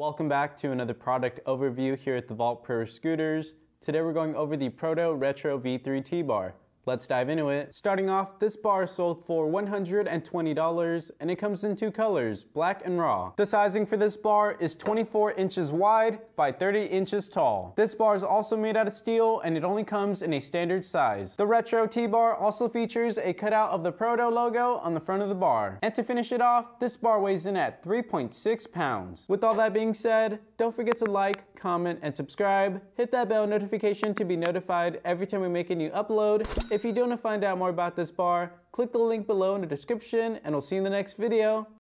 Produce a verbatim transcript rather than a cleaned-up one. Welcome back to another product overview here at the Vault Pro Scooters. Today we're going over the Proto Retro V three T-Bar. Let's dive into it. Starting off, this bar sold for one hundred twenty dollars and it comes in two colors, black and raw. The sizing for this bar is twenty-four inches wide by thirty inches tall. This bar is also made out of steel and it only comes in a standard size. The Retro T-Bar also features a cutout of the Proto logo on the front of the bar. And to finish it off, this bar weighs in at three point six pounds. With all that being said, don't forget to like, comment, and subscribe. Hit that bell notification to be notified every time we make a new upload. If you do want to find out more about this bar, click the link below in the description and we'll see you in the next video.